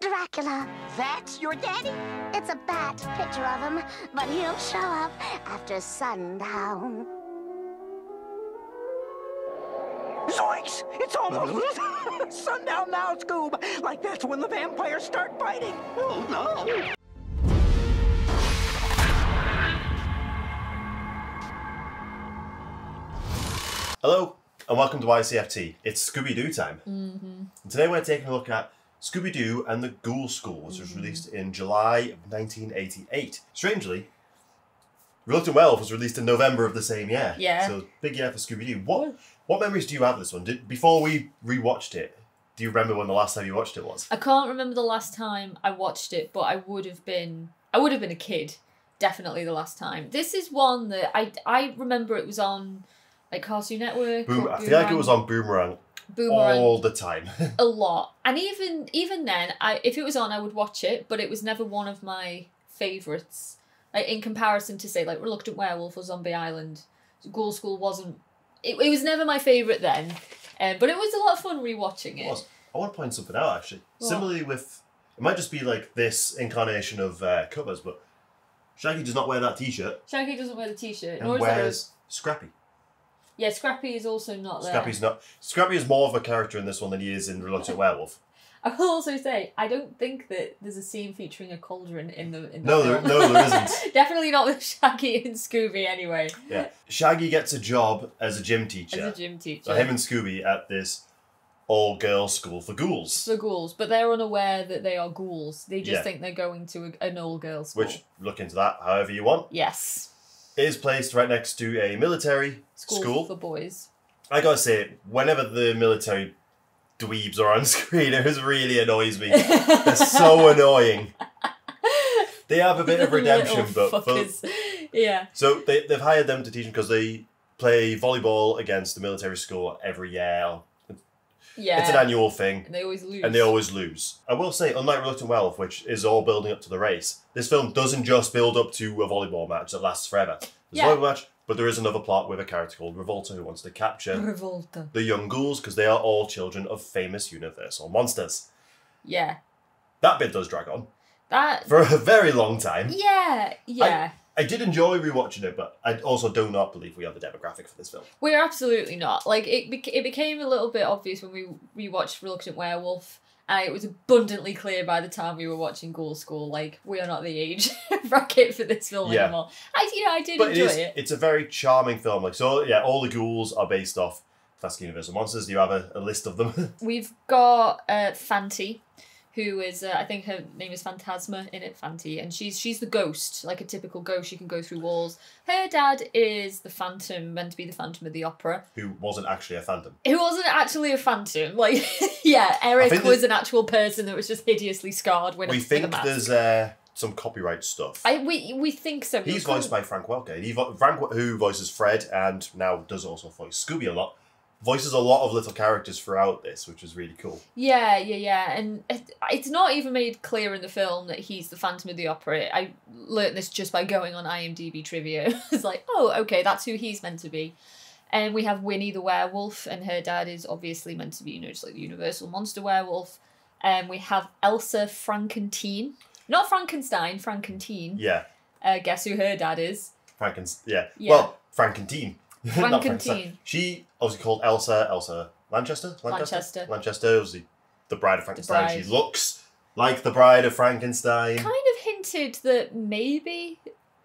Dracula. That's your daddy? It's a bat picture of him, but he'll show up after sundown. Zoinks! It's almost sundown now, Scoob! Like that's when the vampires start biting! Oh, no! Hello, and welcome to YCFT. It's Scooby Doo time. And today we're taking a look at Scooby Doo and the Ghoul School, which was released in July of 1988. Strangely, Reluctant Werewolf was released in November of the same year. Yeah. So big year for Scooby Doo. What memories do you have of this one? Before we rewatched it, do you remember when the last time you watched it was? I can't remember the last time I watched it, but I would have been a kid, definitely the last time. This is one that I remember it was on like Cartoon Network. I feel like it was on Boomerang all the time. A lot, and even then, if it was on, I would watch it, but it was never one of my favourites. Like, in comparison to, say, like, Reluctant Werewolf or Zombie Island, Ghoul School wasn't... It was never my favourite then, but it was a lot of fun rewatching it. It was. I want to point something out, actually. What? Similarly with... It might just be, like, this incarnation of covers, but Shaggy does not wear that T-shirt. Shaggy doesn't wear the T-shirt. And wears Scrappy. Yeah, Scrappy is also not there. Scrappy is more of a character in this one than he is in Reluctant Werewolf. I will also say, I don't think that there's a scene featuring a cauldron in the film. No, there isn't. Definitely not with Shaggy and Scooby, anyway. Yeah, Shaggy gets a job as a gym teacher. So him and Scooby at this all-girls school for ghouls. For ghouls, but they're unaware that they are ghouls. They just think they're going to an all-girls school. Which, look into that however you want. Yes. It is placed right next to a military school for boys. I gotta say, whenever the military dweebs are on screen, it really annoys me. They're so annoying. They have a bit of redemption, but yeah. So they've hired them to teach them because they play volleyball against the military school every year. Yeah, it's an annual thing. And they always lose. I will say, unlike Reluctant Werewolf, which is all building up to the race, this film doesn't just build up to a volleyball match that lasts forever. There's a volleyball match, but there is another plot with a character called Revolta who wants to capture the young ghouls because they are all children of famous Universal Monsters. Yeah. That bit does drag on. For a very long time. Yeah, yeah. I did enjoy rewatching it, but I also do not believe we are the demographic for this film. We're absolutely not. Like, it became a little bit obvious when we rewatched Reluctant Werewolf, and it was abundantly clear by the time we were watching Ghoul School, like, we are not the age bracket for this film anymore. I did enjoy it. It's a very charming film. Like, so, yeah, all the ghouls are based off classic Universal Monsters. Do you have a list of them? We've got Fanty, who is, I think her name is Phantasma in it, Fanty, and she's the ghost, like a typical ghost. She can go through walls. Her dad is the Phantom, meant to be the Phantom of the Opera. Who wasn't actually a phantom. Like, yeah, Eric was an actual person that was just hideously scarred when it was the mask. There's some copyright stuff. We think so. He's voiced by Frank Welker. Frank, who voices Fred and now does also voice Scooby a lot. Voices a lot of little characters throughout this, which is really cool. Yeah. And it's not even made clear in the film that he's the Phantom of the Opera. I learnt this just by going on IMDb trivia. It's like, oh, okay, that's who he's meant to be. And we have Winnie the werewolf, and her dad is obviously meant to be, just like the Universal Monster werewolf. And we have Elsa Frankenteen. Not Frankenstein, Frankenteen. Yeah. Guess who her dad is? Yeah. Well, Frankenteen. Frankenteen. She obviously called Elsa Lanchester? Lanchester was the Bride of Frankenstein. She looks like the Bride of Frankenstein. Kind of hinted that maybe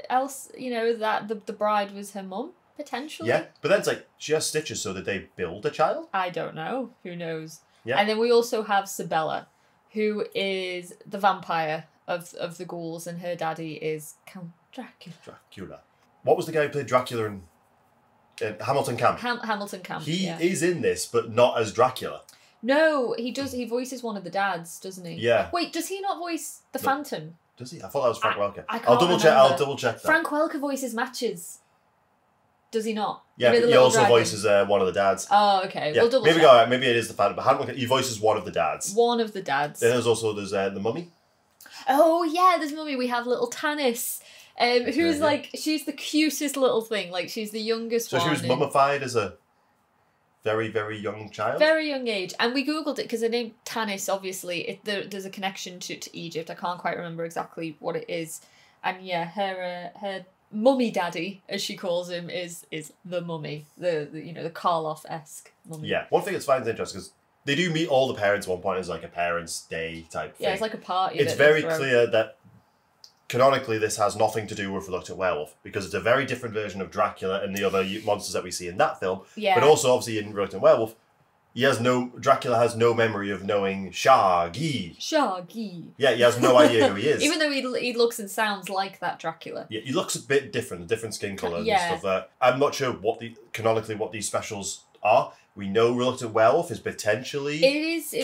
Elsa, that the bride was her mum, potentially. Yeah, but then it's like, she has stitches, so did they build a child? I don't know. Who knows? Yeah. And then we also have Sibella, who is the vampire of the ghouls, and her daddy is Count Dracula. What was the guy who played Dracula in... Hamilton Camp. Hamilton Camp. He is in this, but not as Dracula. No, he does. He voices one of the dads, doesn't he? Yeah. Wait, does he not voice the Phantom? Does he? I thought that was Frank Welker. I'll double check that. Frank Welker voices Matches. Does he not? Yeah, but he also voices one of the dads. Oh, okay. Yeah. We'll double check. Maybe it is the Phantom, but he voices one of the dads. Then there's the Mummy. Oh yeah, there's Mummy. We have little Tanis. Who's she's the cutest little thing. Like, she's the youngest one. So she was mummified as a very, very young child. Very young age. And we Googled it because the name Tanis, obviously, there's a connection to Egypt. I can't quite remember exactly what it is. And yeah, her mummy daddy, as she calls him, is the mummy. The you know, the Karloff-esque mummy. Yeah. One thing that's fine is interesting because they do meet all the parents at one point. It's like a parents' day type thing. Yeah, it's like a party. It's very clear that canonically, this has nothing to do with Reluctant Werewolf because it's a very different version of Dracula and the other monsters that we see in that film. Yeah. But also, obviously, in Reluctant Werewolf, Dracula has no memory of knowing Shaggy. Shaggy. Yeah, he has no idea who he is. Even though he looks and sounds like that Dracula. Yeah, he looks a bit different skin colour and stuff. I'm not sure canonically what these specials are. We know Reluctant Werewolf is potentially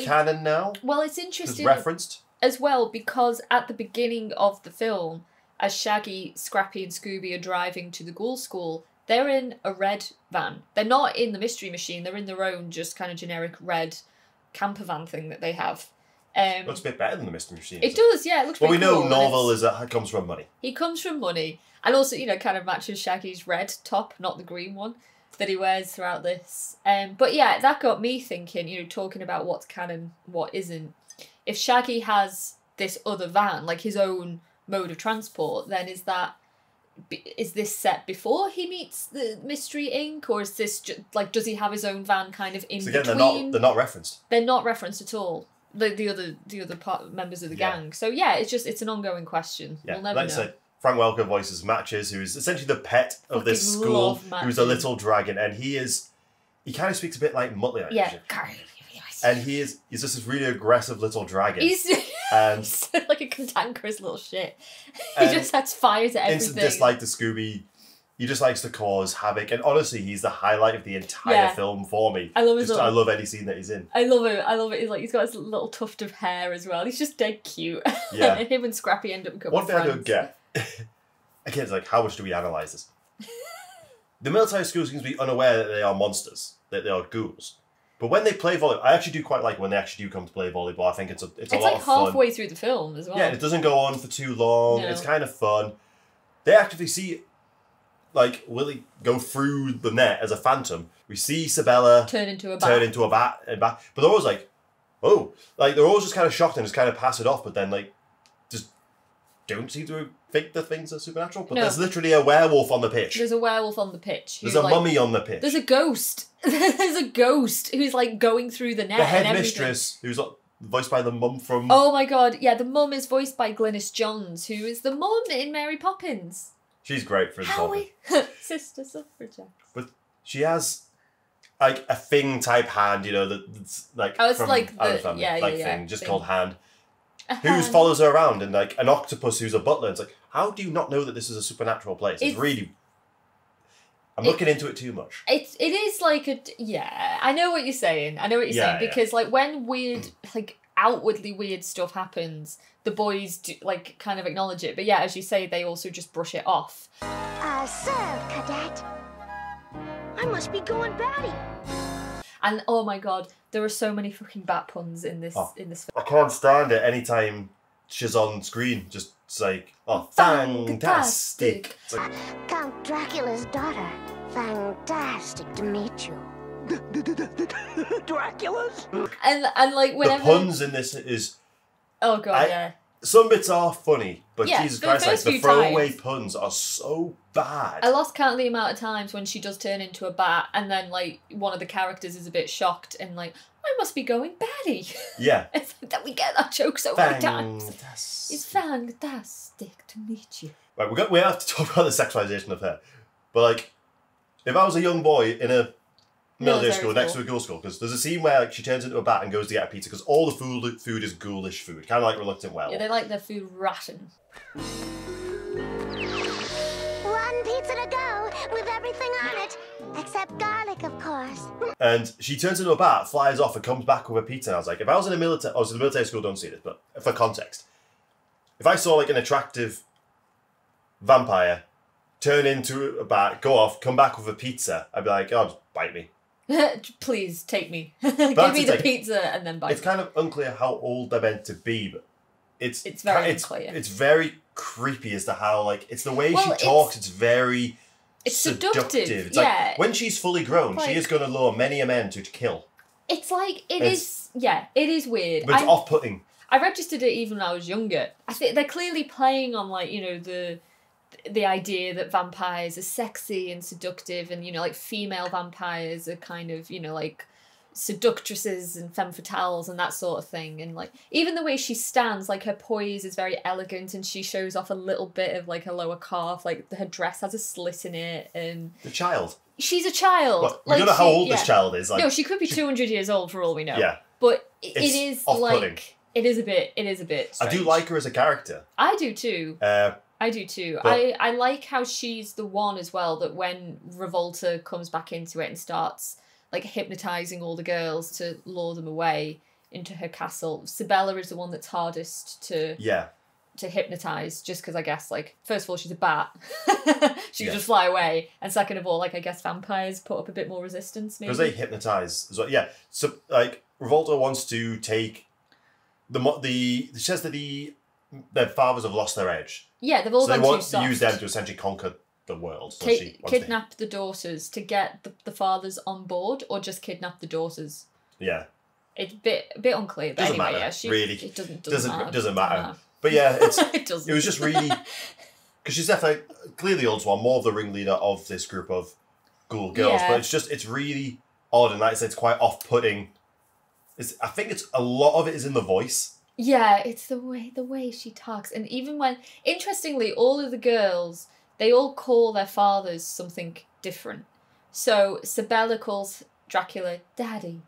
canon now. Well, it's interesting. It's referenced. As well, because at the beginning of the film, as Shaggy, Scrappy and Scooby are driving to the Ghoul School, they're in a red van. They're not in the Mystery Machine. They're in their own just kind of generic red camper van thing that they have. Looks a bit better than the Mystery Machine. It does, yeah. It looks pretty cool. Well, we know Norval comes from money. He comes from money. And also, you know, kind of matches Shaggy's red top, not the green one, that he wears throughout this. But yeah, that got me thinking, you know, talking about what's canon, what isn't. If Shaggy has this other van, like his own mode of transport, then is this set before he meets the Mystery Inc, or is this does he have his own van kind of in between? Again, they're not referenced. They're not referenced at all. The other members of the gang. So yeah, it's an ongoing question. Yeah. We'll never know. Like I said, Frank Welker voices Matches, who is essentially the pet of this school, who's a little dragon, and he kind of speaks a bit like Muttley. And he's just this really aggressive little dragon. He's like a cantankerous little shit. He just sets fire to everything. Instant dislike to Scooby. He just likes to cause havoc. And honestly, he's the highlight of the entire film for me. I love his I love any scene that he's in. I love him. I love it. He's got his little tuft of hair as well. He's just dead cute. Yeah. And him and Scrappy end up becoming friends. One thing I don't get. Again, it's like, how much do we analyse this? The military school seems to be unaware that they are monsters. That they are ghouls. But when they play volleyball, I actually do quite like when they actually do come to play volleyball. I think it's a lot of fun. It's like halfway through the film as well. Yeah, it doesn't go on for too long. No. It's kind of fun. They actively see, like, Willie go through the net as a phantom. We see Sibella turn into a bat. But they're always like, oh. Like, they're always just kind of shocked and just kind of pass it off. But then, like, just don't seem to think the things are supernatural. But there's literally a werewolf on the pitch. There's a werewolf on the pitch. There's a mummy on the pitch. There's a ghost. There's a ghost who's like going through the net. The headmistress, who's voiced by the mum from. Oh my god! Yeah, the mum is voiced by Glynis Johns, who is the mum in Mary Poppins. She's great for the Howie, Sister Suffragette. But she has like a thing type hand, you know, that's like called hand. Who follows her around and like an octopus who's a butler. It's like, how do you not know that this is a supernatural place? It's really. I'm looking into it too much. It is like a... Yeah, I know what you're saying. Because, like, when weird, like, outwardly weird stuff happens, the boys, do, like, kind of acknowledge it. But, yeah, as you say, they also just brush it off. Sir, cadet, I must be going batty. And, oh, my God, there are so many fucking bat puns in this film. I can't stand it any time she's on screen, just... It's like, oh, fantastic. It's like, Count Dracula's daughter. Fantastic to meet you. Dracula's? And like, whenever... The puns in this is... Oh, God, yeah. Some bits are funny, but yeah, Jesus Christ, like, the throwaway puns are so bad. I lost count of the amount of times when she does turn into a bat, and then, like, one of the characters is a bit shocked and like... I must be going batty. Yeah. That we get that joke so many times. It's fantastic to meet you. Right, we have to talk about the sexualization of her. But, like, if I was a young boy in a military school next to a ghoul school, because there's a scene where, like, she turns into a bat and goes to get a pizza, because all the food is ghoulish food, kind of like Reluctant Werewolf. Yeah, they like their food rotten. One pizza to go, with everything on it, except garlic, of course. And she turns into a bat, flies off, and comes back with a pizza. And I was like, if I was in a military... I was in the military school, don't see this, but for context. If I saw, like, an attractive vampire turn into a bat, go off, come back with a pizza, I'd be like, oh, just bite me. Please, take me. Give me the pizza and then bite me. It's kind of unclear how old they're meant to be, but it's very unclear. It's very creepy as to how, like, it's the way she talks. It's very It's seductive. It's yeah. Like, when she's fully grown, like, she is going to lure many a man to kill. It's like, it is weird. But it's off-putting. I registered it even when I was younger. I think they're clearly playing on, like, you know, the idea that vampires are sexy and seductive and, you know, like, female vampires are kind of, you know, like, seductresses and femme fatales and that sort of thing. And, like, even the way she stands, like, her poise is very elegant and she shows off a little bit of, like, her lower calf. Like, her dress has a slit in it and... The child. She's a child. Well, we don't know how old this child is. Like, no, she could be 200 years old for all we know. Yeah. But it is, like... It is a bit strange. I do like her as a character. I do too. I like how she's the one as well that when Revolta comes back into it and starts like hypnotising all the girls to lure them away into her castle, Sibella is the one that's hardest to hypnotise, just because I guess, like, first of all, she's a bat. She can just fly away. And second of all, like, I guess vampires put up a bit more resistance maybe. Because they hypnotise. So, yeah. So, like, Revolta wants to take... It says that their fathers have lost their edge. Yeah, they've all been too soft. So they want to use them to essentially conquer the world. So kidnap the daughters to get the fathers on board, or just kidnap the daughters. Yeah. It's a bit unclear, but doesn't anyway, matter. Yeah, really, it doesn't matter. But yeah, it was just really... Because she's definitely, clearly the old one, more of the ringleader of this group of ghoul girls, but it's really odd, and like I said, it's quite off-putting. I think it's a lot of it is in the voice. Yeah, it's the way she talks. And even when, interestingly, all of the girls, they all call their fathers something different. So Sibella calls Dracula daddy.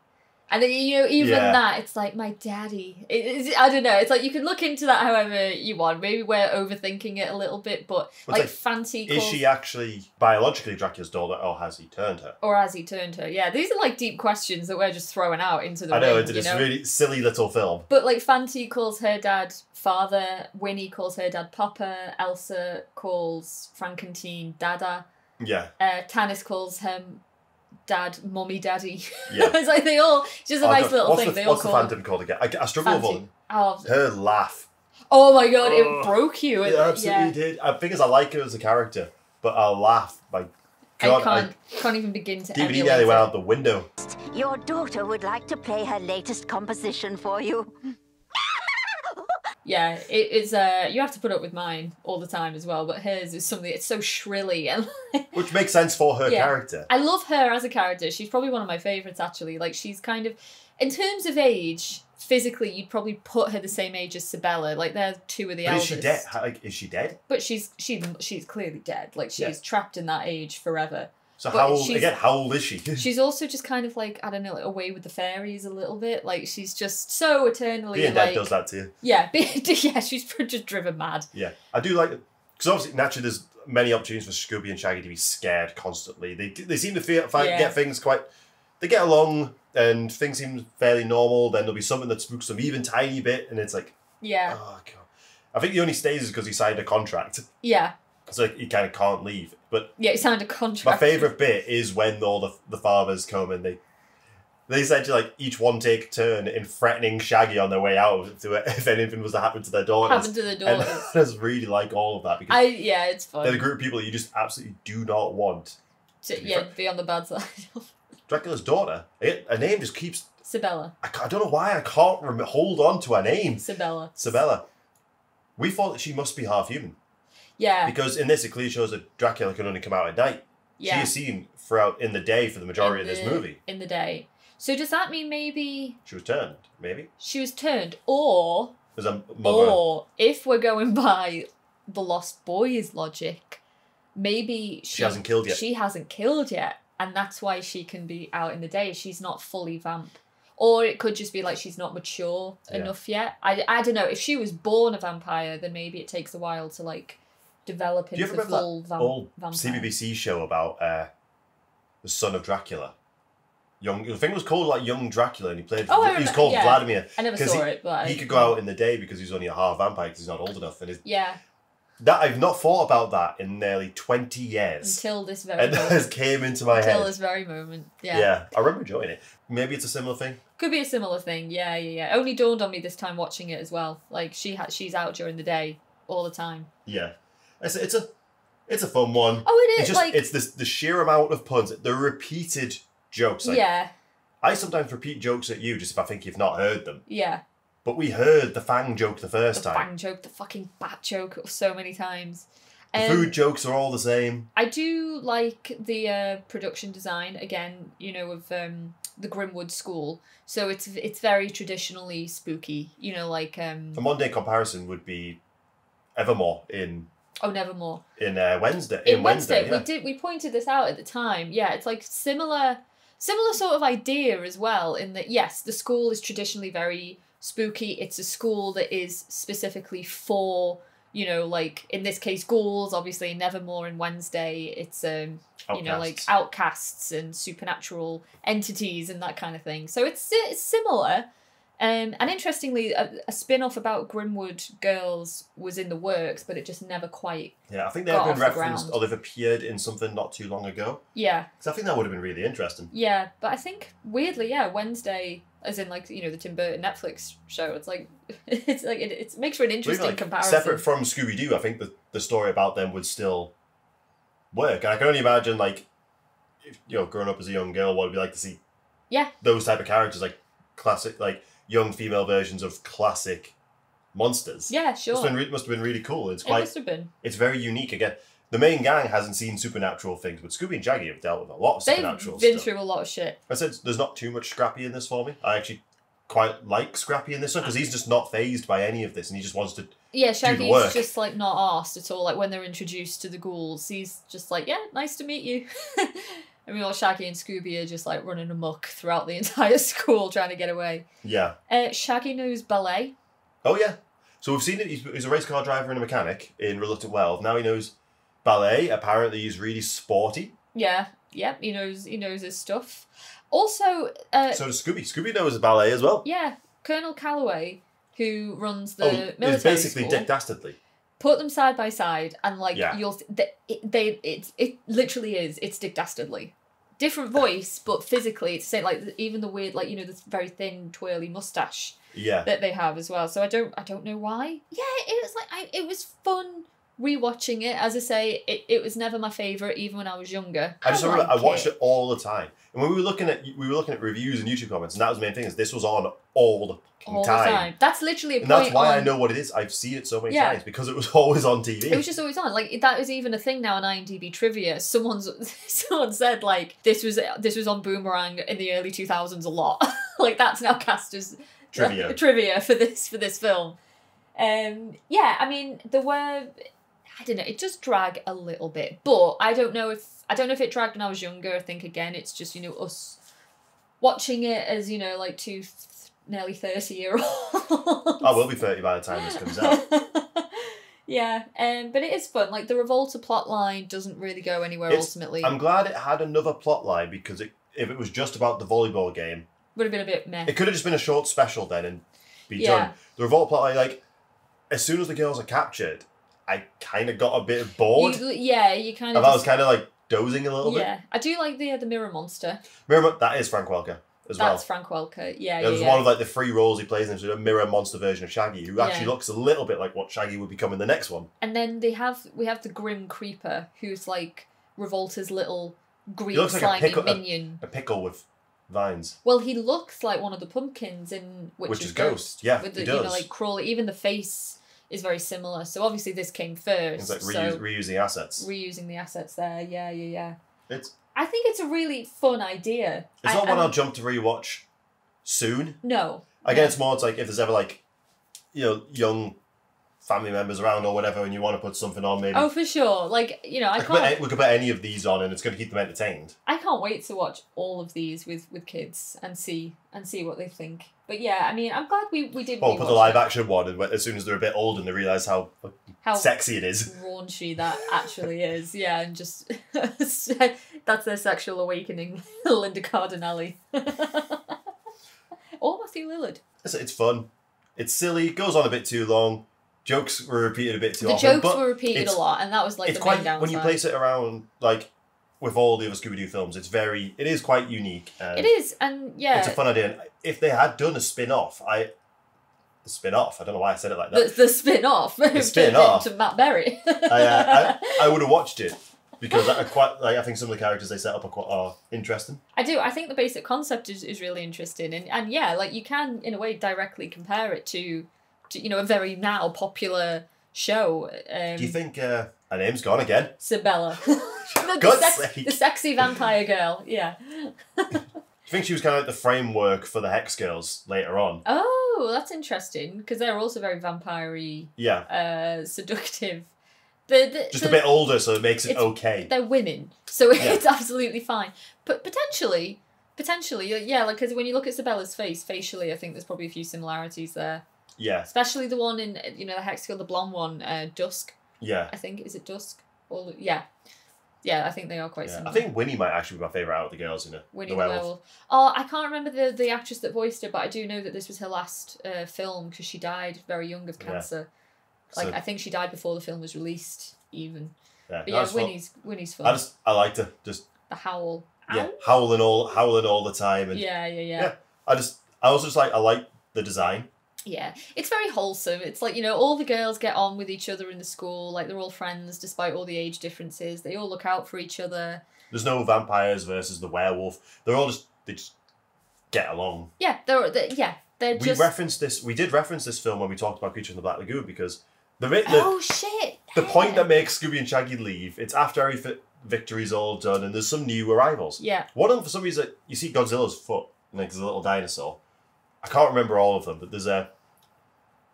And, you know, even that, it's like, my daddy. I don't know. It's like, you can look into that however you want. Maybe we're overthinking it a little bit, but like, Fancy calls... Is she actually biologically Dracula's daughter, or has he turned her? Or has he turned her? Yeah, these are, like, deep questions that we're just throwing out into the ring, it's a really silly little film. But, like, Fancy calls her dad father, Winnie calls her dad papa, Elsa calls Frankenteen dada. Yeah. Tanis calls him... Dad, mummy, daddy. Yeah. It's like they all, just a nice little thing. What's the Phantom called again? I struggle with one. Oh. Her laugh. Oh my God, it broke you. It absolutely did. I think I like her as a character, but her laugh, my God. I can't even begin to emulate it. DVD went out the window. Your daughter would like to play her latest composition for you. Yeah, it is. You have to put up with mine all the time as well, but hers is something. It's so shrilly, and which makes sense for her character. I love her as a character. She's probably one of my favorites, actually. Like, she's kind of, in terms of age, physically, you'd probably put her the same age as Sibella. Like, they're two of the eldest. Is she dead? Like, is she dead? But she's clearly dead. Like, she's trapped in that age forever. So but how old is she? She's also just kind of like, I don't know, like away with the fairies a little bit. Like, she's just so eternally... Being dead does that to you. Yeah, she's just driven mad. Yeah, I do like... Because obviously, naturally, there's many opportunities for Scooby and Shaggy to be scared constantly. They seem to get things quite... They get along and things seem fairly normal. Then there'll be something that spooks them even tiny bit. And it's like... Yeah. Oh, God. I think he only stays is because he signed a contract. Yeah. So he kind of can't leave. But yeah, he signed a contract. My favourite bit is when all the fathers come and they essentially, like, each one take a turn in threatening Shaggy on their way out if anything was to happen to their daughters. And I just really like all of that. Because it's fun. They're the group of people you just absolutely do not want to be on the bad side of. Dracula's daughter. Her name just keeps... Sibella. I don't know why I can't hold on to her name. Sibella. We thought that she must be half human. Yeah. Because in this, it clearly shows that Dracula can only come out at night. Yeah. She is seen throughout in the day for the majority of this movie. In the day. So does that mean maybe... She was turned, maybe? She was turned, or... There's a mother. Or, if we're going by the Lost Boys logic, maybe she hasn't killed yet. She hasn't killed yet. And that's why she can be out in the day. She's not fully vamp. Or it could just be like she's not mature enough yet. I don't know. If she was born a vampire, then maybe it takes a while to, like... Developing. Do you ever remember that old CBBC show about the son of Dracula? The thing was called like Young Dracula, and he played. Oh, he was called Vladimir. I never saw it, but he could go out in the day because he's only a half vampire because he's not old enough. And that I've not thought about that in nearly 20 years until this very moment. It came into my head until this very moment. Yeah. Yeah, I remember enjoying it. Maybe it's a similar thing. Could be a similar thing. Yeah. Only dawned on me this time watching it as well. Like she's out during the day all the time. Yeah. It's a It's a fun one. Oh, it is. It's just, like, it's the sheer amount of puns, the repeated jokes. Like, yeah. I sometimes repeat jokes at you just if I think you've not heard them. Yeah. But we heard the fang joke the first time. The fang joke, the fucking bat joke so many times. The food jokes are all the same. I do like the production design, again, you know, of the Grimwood School. So it's very traditionally spooky, you know, like... A modern-day comparison would be Evermore in... Oh, Nevermore. In Wednesday. In Wednesday. Yeah. We pointed this out at the time. Yeah, it's like similar sort of idea as well in that, yes, the school is traditionally very... spooky. It's a school that is specifically for, you know, like in this case ghouls, obviously Nevermore and Wednesday. It's outcasts. You know, like outcasts and supernatural entities and that kind of thing. So it's similar. And interestingly, a spin-off about Grimwood Girls was in the works, but it just never quite. Yeah, I think they've been referenced or they've appeared in something not too long ago. Yeah. Because I think that would have been really interesting. Yeah, but I think weirdly, yeah, Wednesday, as in like, you know, the Tim Burton Netflix show, it makes for an interesting comparison. Separate from Scooby Doo, I think the story about them would still work, and I can only imagine like, if, you know, growing up as a young girl, what it'd be like to see. Yeah. Those type of characters, like classic, like. Young female versions of classic monsters. Yeah, sure. Must have been really cool. It must have been. It's very unique. Again, the main gang hasn't seen supernatural things, but Scooby and Shaggy have dealt with a lot of supernatural stuff. They've been through a lot of shit. I said there's not too much Scrappy in this for me. I actually quite like Scrappy in this one because he's just not phased by any of this and he just wants to. Yeah, Shaggy's just like not arsed at all. Like when they're introduced to the ghouls, he's just like, yeah, nice to meet you. I mean, all Shaggy and Scooby are just like running amok throughout the entire school trying to get away. Yeah. Shaggy knows ballet. Oh, yeah. So we've seen it. He's a race car driver and a mechanic in Reluctant Wealth. Now he knows ballet. Apparently, he's really sporty. Yeah. Yeah. He knows his stuff. Also. So does Scooby. Scooby knows ballet as well. Yeah. Colonel Calloway, who runs the military school. He's basically Dick Dastardly. Put them side by side and like you'll it literally is. It's Dick Dastardly. Different voice, but physically it's the same, like even the weird, like, you know, this very thin twirly mustache that they have as well. So I don't know why. Yeah, it was like it was fun rewatching it. As I say, it was never my favourite even when I was younger. I just remember I watched it all the time. And when we were looking at reviews and YouTube comments, and that was the main thing, is this was on all the time. That's literally a point. And that's why I know what it is. I've seen it so many times because it was always on TV. It was just always on. Like that is even a thing now on IMDb trivia. Someone said like this was on Boomerang in the early 2000s a lot. Like that's now cast as trivia for this film. Yeah, I mean there were. I don't know, it does drag a little bit, but I don't know if it dragged when I was younger. I think again, it's just, you know, us watching it as, you know, like two nearly 30-year-olds. I will be 30 by the time this comes out. Yeah, but it is fun. Like the Revolta plotline doesn't really go anywhere ultimately. I'm glad it had another plotline because if it was just about the volleyball game, would have been a bit meh. It could have just been a short special then and be done. The Revolta plotline, like as soon as the girls are captured. I kind of got a bit bored. You kind of. I was kind of like dozing a little bit. Yeah, I do like the Mirror Monster. That is Frank Welker as well. That's Frank Welker. Yeah, there's one of like the three roles he plays in, so a Mirror Monster version of Shaggy, who actually looks a little bit like what Shaggy would become in the next one. And then we have the Grim Creeper, who's like Revolta's little green slimy minion. A pickle with vines. Well, he looks like one of the pumpkins in Witch's Ghost. Yeah, with the, he does. You know, like crawling, even the face. Is very similar. So obviously this came first. It's like reusing assets. Reusing the assets there. Yeah. I think it's a really fun idea. It's not one I'll jump to rewatch soon. No. Again, it's more like if there's ever like, you know, young family members around or whatever and you want to put something on maybe. Oh, for sure. Like, you know, we could put any of these on and it's going to keep them entertained. I can't wait to watch all of these with kids and see what they think. But yeah, I mean, I'm glad we did. Well, put the live action one, and as soon as they're a bit old and they realise how sexy it is, raunchy that actually is. Yeah, and just that's their sexual awakening, Linda Cardinale, or Matthew Lillard. It's fun, it's silly, goes on a bit too long. Jokes were repeated a bit too often. The jokes were repeated a lot, and that was like the main downside. When you place it around like. With all the other Scooby Doo films, it is quite unique. It is, and yeah, it's a fun idea. If they had done a spin off, the spin-off. I don't know why I said it like that. The spin-off. The spin-off to Matt Berry. I would have watched it because I quite like. I think some of the characters they set up are quite interesting. I do. I think the basic concept is really interesting, and yeah, like you can in a way directly compare it to you know a very now popular show. Do you think her name's gone again? Sibella. The sexy vampire girl. Yeah. I think she was kind of like the framework for the Hex Girls later on. Oh, that's interesting, because they're also very vampire-y, yeah. Seductive. Just a bit older, so it makes it okay. They're women, so it's absolutely fine. But potentially, yeah, like, because when you look at Sibella's face, facially, I think there's probably a few similarities there. Yeah. Especially the one in, you know, the Hex Girl, the blonde one, Dusk. Yeah. I think, is it Dusk? Or, yeah. Yeah, I think they are quite similar. I think Winnie might actually be my favourite out of the girls in Winnie the Werewolf. Oh, I can't remember the actress that voiced her, but I do know that this was her last film because she died very young of cancer. Yeah. Like, so, I think she died before the film was released, even. Yeah, but yeah, Winnie's fun. I liked her. Just the howl. Yeah, howling all the time. And, yeah. I like the design. Yeah, it's very wholesome. It's like, you know, all the girls get on with each other in the school. Like, they're all friends despite all the age differences. They all look out for each other. There's no vampires versus the werewolf. They're all just, they just get along. Yeah, we did reference this film when we talked about Creature from the Black Lagoon because the point that makes Scooby and Shaggy leave, it's after every victory's all done and there's some new arrivals. Yeah. One of them, for some reason, you see Godzilla's foot, and like, there's a little dinosaur. I can't remember all of them, but there's a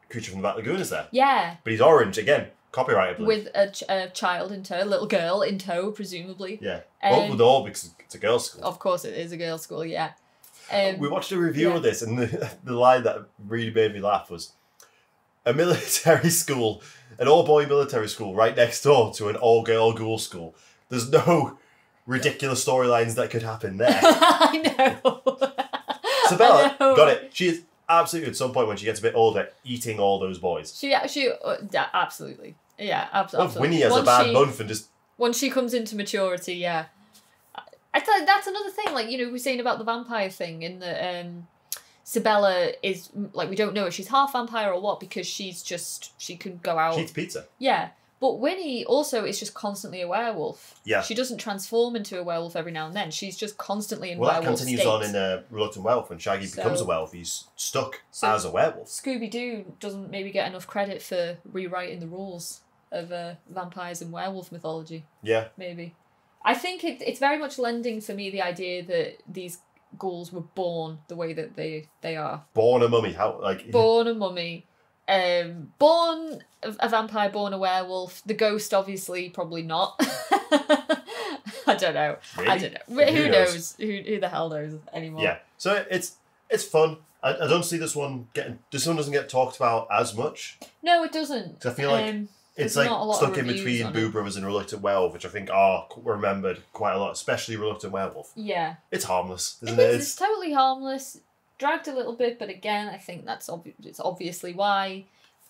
Creature from the Black Lagoon is there. Yeah. But he's orange again. Copyright, I believe. With a child in tow, a little girl in tow, presumably. Yeah. Well, with all, because it's a girls' school. Of course it is a girls' school, yeah. We watched a review of this, and the line that really made me laugh was, a military school, an all-boy military school right next door to an all-girl ghoul school. There's no ridiculous storylines that could happen there. I know. Sibella got it. She is absolutely, at some point when she gets a bit older, eating all those boys. Absolutely. Yeah, absolutely. Winnie has a bad month and just... Once she comes into maturity, yeah. I thought that's another thing, like, you know, we were saying about the vampire thing in that Sibella is, like, we don't know if she's half vampire or what because she's just, she can go out. She eats pizza. Yeah. But Winnie also is just constantly a werewolf. Yeah. She doesn't transform into a werewolf every now and then. She's just constantly in werewolf state. Well, that continues on in Reluctant Werewolf. When Shaggy becomes a werewolf, he's stuck as a werewolf. Scooby Doo doesn't maybe get enough credit for rewriting the rules of vampires and werewolf mythology. Yeah. Maybe. I think it's very much lending for me the idea that these ghouls were born the way that they are. Born a mummy. How, like... Born a mummy. Born a vampire, born a werewolf. The ghost, obviously, probably not. I don't know. Really? I don't know. Who knows? Who the hell knows anymore? Yeah. So it's fun. I don't see this one getting. This one doesn't get talked about as much. No, it doesn't. I feel like it's like stuck in between Boo Brothers and Reluctant Werewolf, which I think are remembered quite a lot, especially Reluctant Werewolf. Yeah. It's harmless, isn't it? It's totally harmless. Dragged a little bit, but again, I think that's it's obviously why.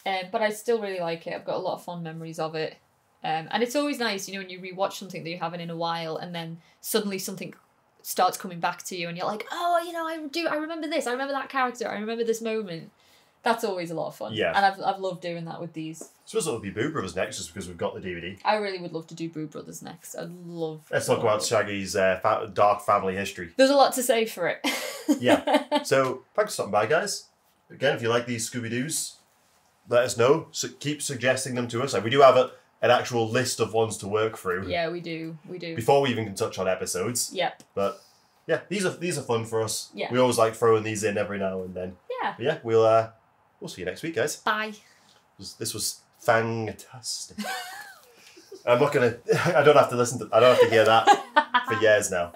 But I still really like it. I've got a lot of fond memories of it. And it's always nice, you know, when you rewatch something that you haven't in a while and then suddenly something starts coming back to you and you're like, oh, you know, I remember this. I remember that character. I remember this moment. That's always a lot of fun. Yeah. And I've loved doing that with these. So it'll be Boo Brothers next just because we've got the DVD. I really would love to do Boo Brothers next. I'd love... Let's talk about Shaggy's dark family history. There's a lot to say for it. Yeah. So thanks for stopping by, guys. Again, if you like these Scooby-Doos, let us know. So keep suggesting them to us. Like, we do have an actual list of ones to work through. Yeah, we do. Before we even can touch on episodes. Yep. But yeah, these are fun for us. Yeah. We always like throwing these in every now and then. Yeah. But yeah, we'll see you next week, guys. Bye. This was fantastic. I don't have to hear that for years now.